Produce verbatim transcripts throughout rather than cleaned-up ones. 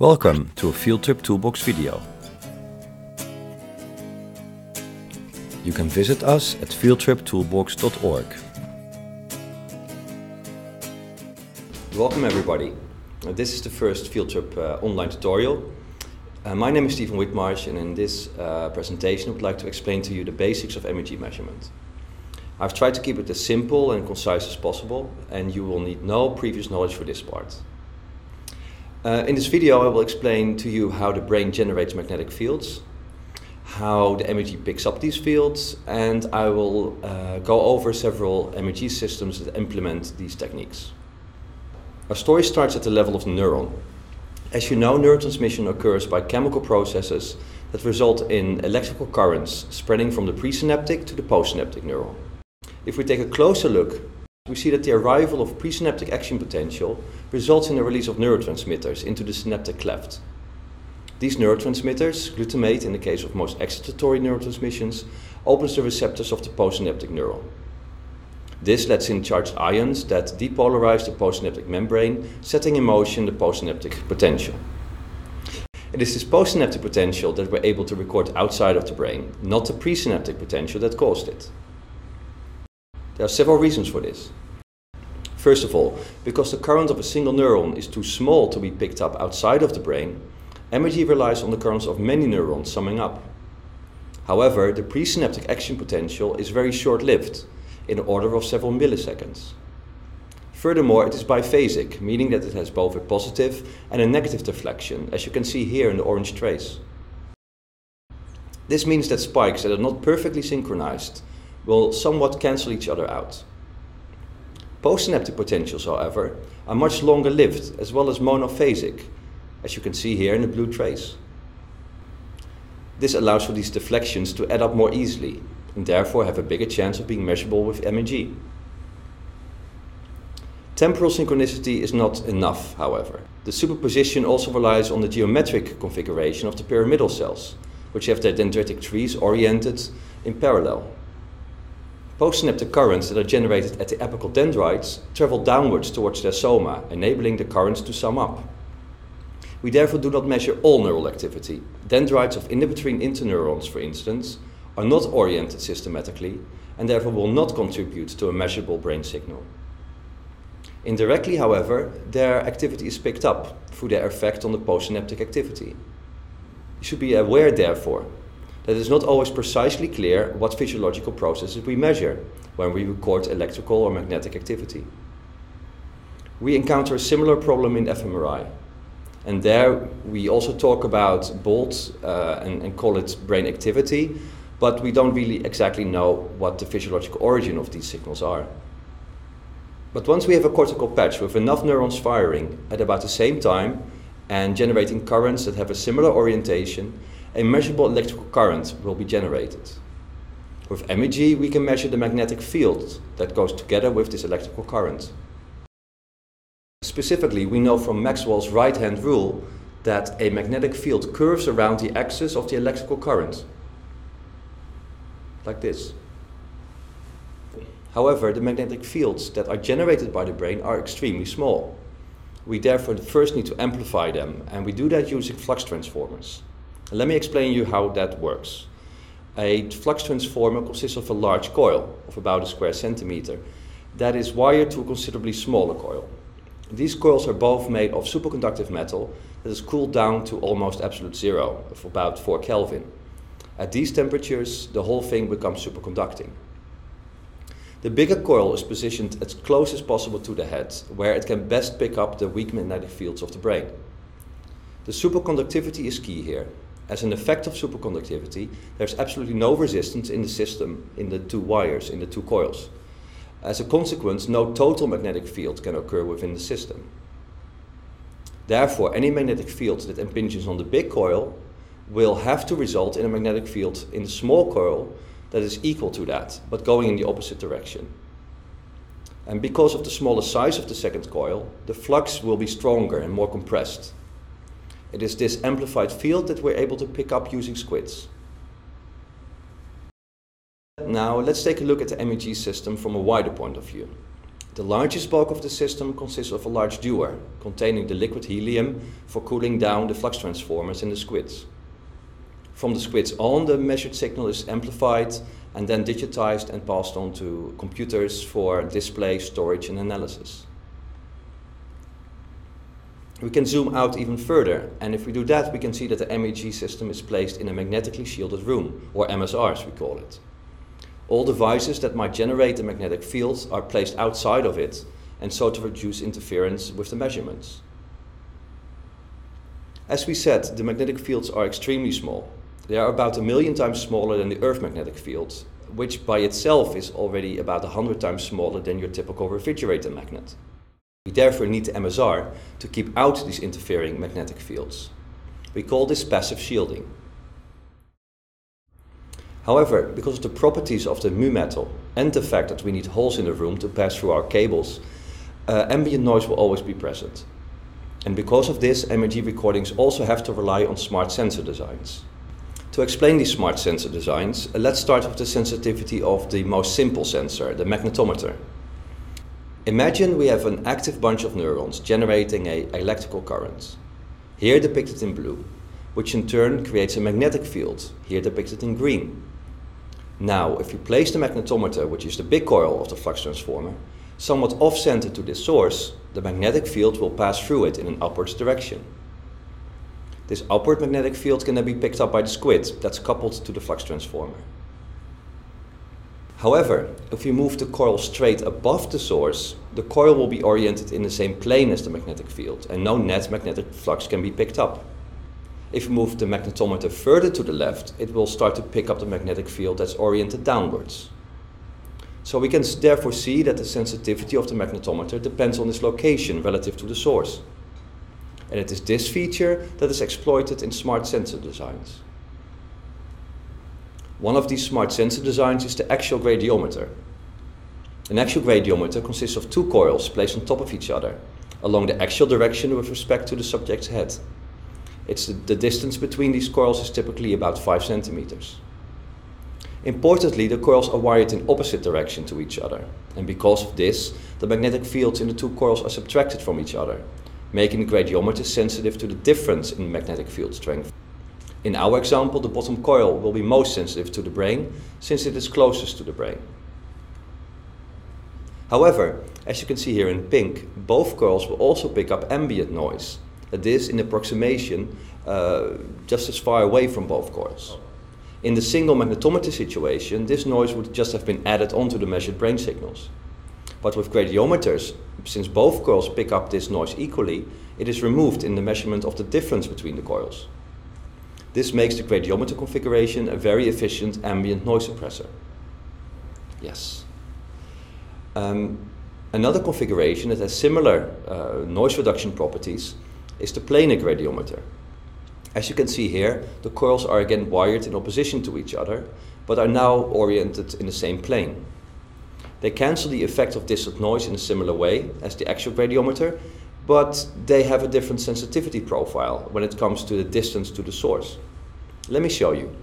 Welcome to a FieldTrip Toolbox video. You can visit us at field trip toolbox dot org. Welcome everybody. This is the first FieldTrip uh, online tutorial. Uh, my name is Stephen Whitmarsh, and in this uh, presentation I would like to explain to you the basics of M E G measurement. I've tried to keep it as simple and concise as possible, and you will need no previous knowledge for this part. Uh, in this video I will explain to you how the brain generates magnetic fields, how the M E G picks up these fields, and I will uh, go over several M E G systems that implement these techniques. Our story starts at the level of the neuron. As you know, neurotransmission occurs by chemical processes that result in electrical currents spreading from the presynaptic to the postsynaptic neuron. If we take a closer look, we see that the arrival of presynaptic action potential results in the release of neurotransmitters into the synaptic cleft. These neurotransmitters, glutamate in the case of most excitatory neurotransmissions, opens the receptors of the postsynaptic neuron. This lets in charged ions that depolarize the postsynaptic membrane, setting in motion the postsynaptic potential. It is this postsynaptic potential that we're able to record outside of the brain, not the presynaptic potential that caused it. There are several reasons for this. First of all, because the current of a single neuron is too small to be picked up outside of the brain, M E G relies on the currents of many neurons summing up. However, the presynaptic action potential is very short-lived, in the order of several milliseconds. Furthermore, it is biphasic, meaning that it has both a positive and a negative deflection, as you can see here in the orange trace. This means that spikes that are not perfectly synchronized will somewhat cancel each other out. Postsynaptic potentials, however, are much longer lived, as well as monophasic, as you can see here in the blue trace. This allows for these deflections to add up more easily, and therefore have a bigger chance of being measurable with M E G. Temporal synchronicity is not enough, however. The superposition also relies on the geometric configuration of the pyramidal cells, which have their dendritic trees oriented in parallel. Postsynaptic currents that are generated at the apical dendrites travel downwards towards their soma, enabling the currents to sum up. We therefore do not measure all neural activity. Dendrites of in-between interneurons, for instance, are not oriented systematically, and therefore will not contribute to a measurable brain signal. Indirectly, however, their activity is picked up through their effect on the postsynaptic activity. You should be aware, therefore, that it is not always precisely clear what physiological processes we measure when we record electrical or magnetic activity. We encounter a similar problem in fMRI, and there we also talk about BOLD uh, and, and call it brain activity, but we don't really exactly know what the physiological origin of these signals are. But once we have a cortical patch with enough neurons firing at about the same time and generating currents that have a similar orientation, a measurable electrical current will be generated. With M E G, we can measure the magnetic field that goes together with this electrical current. Specifically, we know from Maxwell's right-hand rule that a magnetic field curves around the axis of the electrical current, like this. However, the magnetic fields that are generated by the brain are extremely small. We therefore first need to amplify them, and we do that using flux transformers. Let me explain you how that works. A flux transformer consists of a large coil of about a square centimeter that is wired to a considerably smaller coil. These coils are both made of superconductive metal that is cooled down to almost absolute zero of about four Kelvin. At these temperatures, the whole thing becomes superconducting. The bigger coil is positioned as close as possible to the head, where it can best pick up the weak magnetic fields of the brain. The superconductivity is key here. As an effect of superconductivity, there's absolutely no resistance in the system, in the two wires, in the two coils. As a consequence, no total magnetic field can occur within the system. Therefore, any magnetic field that impinges on the big coil will have to result in a magnetic field in the small coil that is equal to that, but going in the opposite direction. And because of the smaller size of the second coil, the flux will be stronger and more compressed. It is this amplified field that we're able to pick up using squids. Now let's take a look at the M E G system from a wider point of view. The largest bulk of the system consists of a large dewar containing the liquid helium for cooling down the flux transformers and the squids. From the squids on, the measured signal is amplified and then digitized and passed on to computers for display, storage and analysis. We can zoom out even further, and if we do that, we can see that the M E G system is placed in a magnetically shielded room, or M S R as we call it. All devices that might generate a magnetic field are placed outside of it, and so to reduce interference with the measurements. As we said, the magnetic fields are extremely small. They are about a million times smaller than the Earth magnetic field, which by itself is already about a hundred times smaller than your typical refrigerator magnet. We therefore need the M S R to keep out these interfering magnetic fields. We call this passive shielding. However, because of the properties of the mu metal and the fact that we need holes in the room to pass through our cables, uh, ambient noise will always be present. And because of this, M E G recordings also have to rely on smart sensor designs. To explain these smart sensor designs, let's start with the sensitivity of the most simple sensor, the magnetometer. Imagine we have an active bunch of neurons generating an electrical current, here depicted in blue, which in turn creates a magnetic field, here depicted in green. Now, if you place the magnetometer, which is the big coil of the flux transformer, somewhat off-center to this source, the magnetic field will pass through it in an upwards direction. This upward magnetic field can then be picked up by the squid that's coupled to the flux transformer. However, if we move the coil straight above the source, the coil will be oriented in the same plane as the magnetic field, and no net magnetic flux can be picked up. If we move the magnetometer further to the left, it will start to pick up the magnetic field that's oriented downwards. So we can therefore see that the sensitivity of the magnetometer depends on its location relative to the source. And it is this feature that is exploited in smart sensor designs. One of these smart sensor designs is the axial gradiometer. An axial gradiometer consists of two coils placed on top of each other, along the axial direction with respect to the subject's head. It's the, the distance between these coils is typically about five centimeters. Importantly, the coils are wired in opposite direction to each other, and because of this, the magnetic fields in the two coils are subtracted from each other, making the gradiometer sensitive to the difference in magnetic field strength. In our example, the bottom coil will be most sensitive to the brain, since it is closest to the brain. However, as you can see here in pink, both coils will also pick up ambient noise, that is, in approximation, uh, just as far away from both coils. In the single magnetometer situation, this noise would just have been added onto the measured brain signals. But with gradiometers, since both coils pick up this noise equally, it is removed in the measurement of the difference between the coils. This makes the gradiometer configuration a very efficient ambient noise suppressor. Yes. Um, another configuration that has similar uh, noise reduction properties is the planar gradiometer. As you can see here, the coils are again wired in opposition to each other, but are now oriented in the same plane. They cancel the effect of distant noise in a similar way as the axial gradiometer, but they have a different sensitivity profile when it comes to the distance to the source. Let me show you.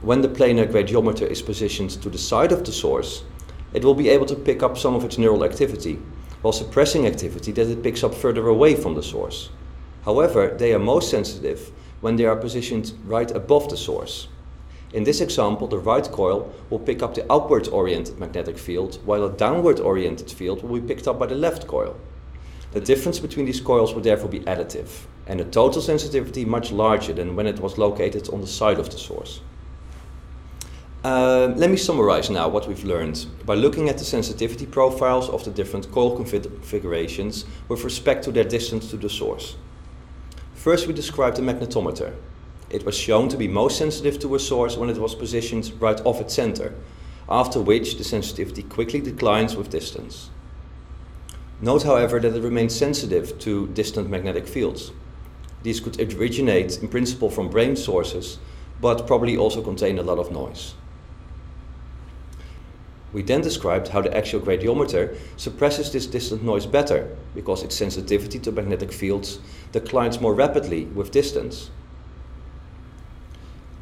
When the planar gradiometer is positioned to the side of the source, it will be able to pick up some of its neural activity, while suppressing activity that it picks up further away from the source. However, they are most sensitive when they are positioned right above the source. In this example, the right coil will pick up the outward-oriented magnetic field, while a downward-oriented field will be picked up by the left coil. The difference between these coils would therefore be additive, and the total sensitivity much larger than when it was located on the side of the source. Uh, let me summarize now what we've learned by looking at the sensitivity profiles of the different coil configurations with respect to their distance to the source. First, we described the magnetometer. It was shown to be most sensitive to a source when it was positioned right off its center, after which the sensitivity quickly declines with distance. Note, however, that it remains sensitive to distant magnetic fields. These could originate in principle from brain sources, but probably also contain a lot of noise. We then described how the axial gradiometer suppresses this distant noise better, because its sensitivity to magnetic fields declines more rapidly with distance.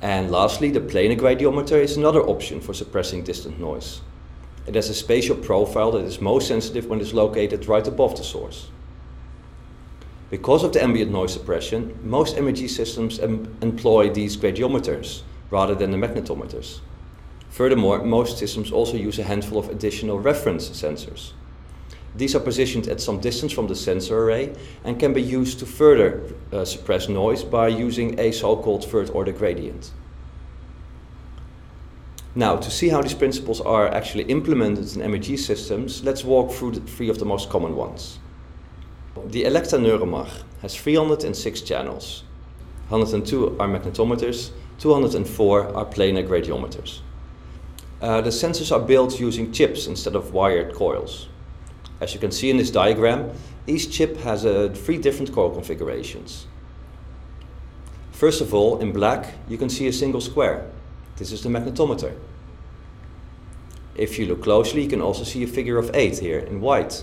And lastly, the planar gradiometer is another option for suppressing distant noise. It has a spatial profile that is most sensitive when it's located right above the source. Because of the ambient noise suppression, most M E G systems em employ these gradiometers rather than the magnetometers. Furthermore, most systems also use a handful of additional reference sensors. These are positioned at some distance from the sensor array and can be used to further uh, suppress noise by using a so-called third-order gradient. Now, to see how these principles are actually implemented in M E G systems, let's walk through the three of the most common ones. The Elekta Neuromag has three hundred six channels. one hundred two are magnetometers, two hundred four are planar gradiometers. Uh, the sensors are built using chips instead of wired coils. As you can see in this diagram, each chip has uh, three different coil configurations. First of all, in black, you can see a single square. This is the magnetometer. If you look closely, you can also see a figure of eight here in white.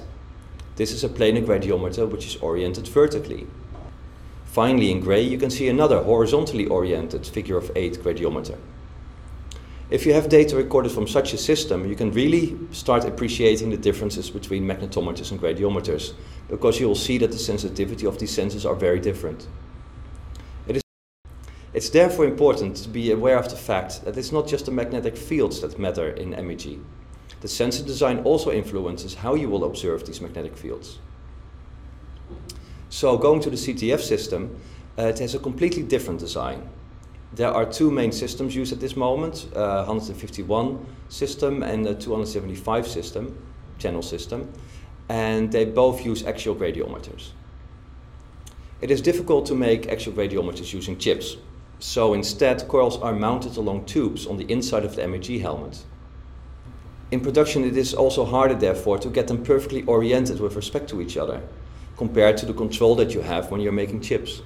This is a planar gradiometer which is oriented vertically. Finally, in gray, you can see another horizontally oriented figure of eight gradiometer. If you have data recorded from such a system, you can really start appreciating the differences between magnetometers and gradiometers, because you will see that the sensitivity of these sensors are very different. It is it's therefore important to be aware of the fact that it's not just the magnetic fields that matter in M E G. The sensor design also influences how you will observe these magnetic fields. So going to the C T F system, uh, it has a completely different design. There are two main systems used at this moment, uh, one hundred fifty-one system and the two hundred seventy-five system, channel system, and they both use axial gradiometers. It is difficult to make axial gradiometers using chips, so instead coils are mounted along tubes on the inside of the M E G helmet. In production, it is also harder, therefore, to get them perfectly oriented with respect to each other, compared to the control that you have when you're making chips.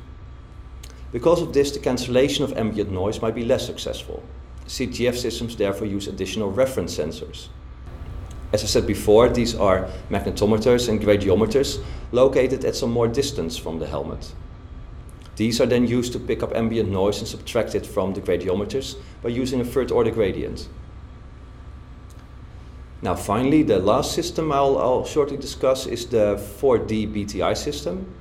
Because of this, the cancellation of ambient noise might be less successful. C T F systems therefore use additional reference sensors. As I said before, these are magnetometers and gradiometers located at some more distance from the helmet. These are then used to pick up ambient noise and subtract it from the gradiometers by using a third-order gradient. Now finally, the last system I'll, I'll shortly discuss is the four D B T I system.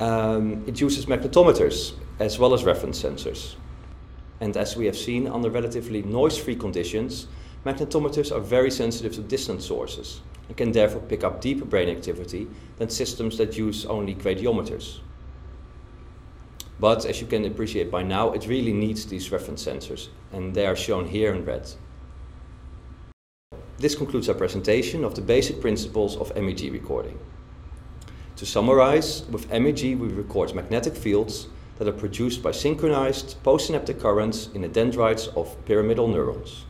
Um, it uses magnetometers as well as reference sensors. And as we have seen, under relatively noise-free conditions, magnetometers are very sensitive to distant sources and can therefore pick up deeper brain activity than systems that use only gradiometers. But as you can appreciate by now, it really needs these reference sensors, and they are shown here in red. This concludes our presentation of the basic principles of M E G recording. To summarize, with M E G we record magnetic fields that are produced by synchronized postsynaptic currents in the dendrites of pyramidal neurons.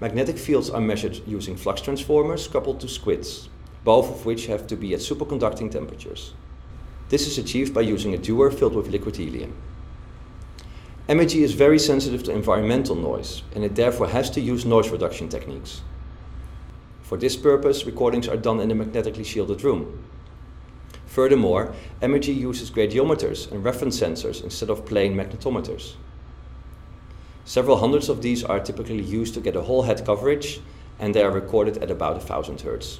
Magnetic fields are measured using flux transformers coupled to squids, both of which have to be at superconducting temperatures. This is achieved by using a dewar filled with liquid helium. M E G is very sensitive to environmental noise, and it therefore has to use noise reduction techniques. For this purpose, recordings are done in a magnetically shielded room. Furthermore, M E G uses gradiometers and reference sensors instead of plain magnetometers. Several hundreds of these are typically used to get a whole head coverage, and they are recorded at about one thousand hertz.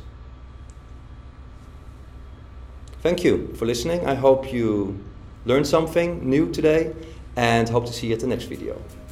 Thank you for listening. I hope you learned something new today, and hope to see you at the next video.